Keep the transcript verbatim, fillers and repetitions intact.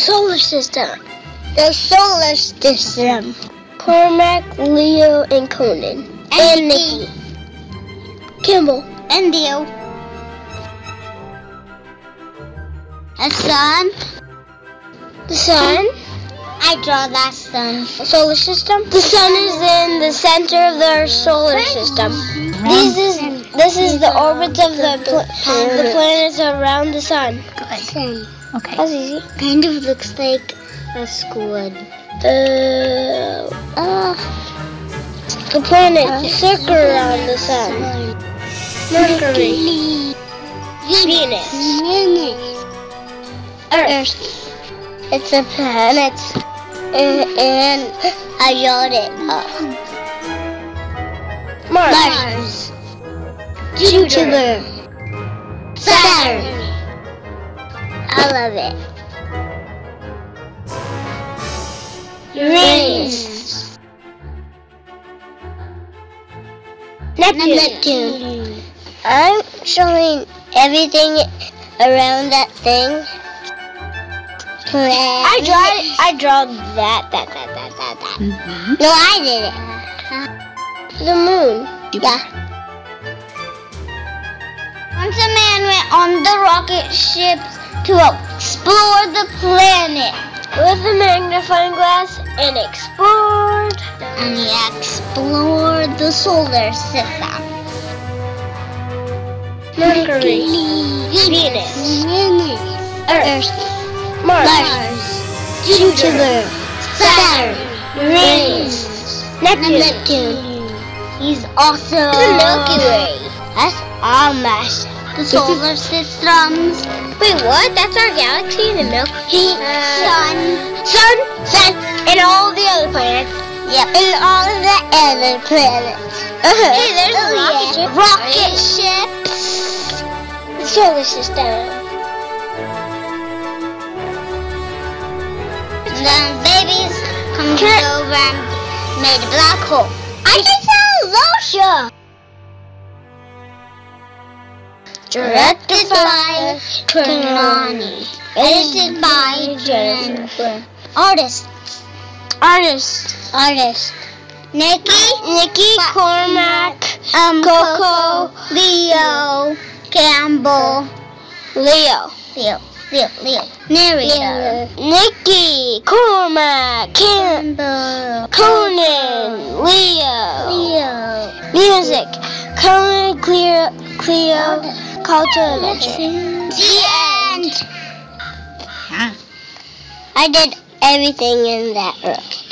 Solar system. The solar system. Cormac, Leo, and Conan. And, and Nikki. Kimball. And Dio. A sun. The sun. I draw that sun. The solar system. The sun is in the center of the solar system. This is this is the orbit of the pl the planets around the sun. Okay. Okay. That's easy. Kind of looks like a squid. The uh, uh, the planets circle around the sun. Mercury, Venus, Venus, Earth. It's a planet, and, and I yelled it up. Mars, Mars. Jupiter, Saturn. Saturn. I love it. Uranus. Neptune. Neptune. I'm showing everything around that thing. Planet. I draw it. I draw that, that, that, that, that, that. Mm-hmm. No, I did it. The moon. Yeah. Once a man went on the rocket ship to explore the planet with a magnifying glass and explored. And he explored the solar system. Mercury, Venus, Venus, Earth, Earth, Mars, Mars, Jupiter, Saturn, Uranus, Neptune. Neptune. He's also the Milky Way. That's our mass. The solar systems. Wait, what? That's our galaxy, the Milky Way, uh, Sun, Sun, Sun, and all the other planets. Yep. And all of the other planets. Uh-huh. Hey, there's oh, a rocket yeah. ship. Rocket ships. The solar system. The babies come over and made a black hole. I think that's a lotion. Directed by Karnani. Edited by Jennifer. Artist. Artist. Artist. Nikki. Nikki. Cormac. Um, Coco. Leo. Campbell. Leo. Leo. Leo. Leo. Nerida. Nikki. Cormac. Campbell. Conan. Leo. Leo. Music. Conan. Cleo. Cleo. Cultural lecture. The end. Huh. I did everything in that room.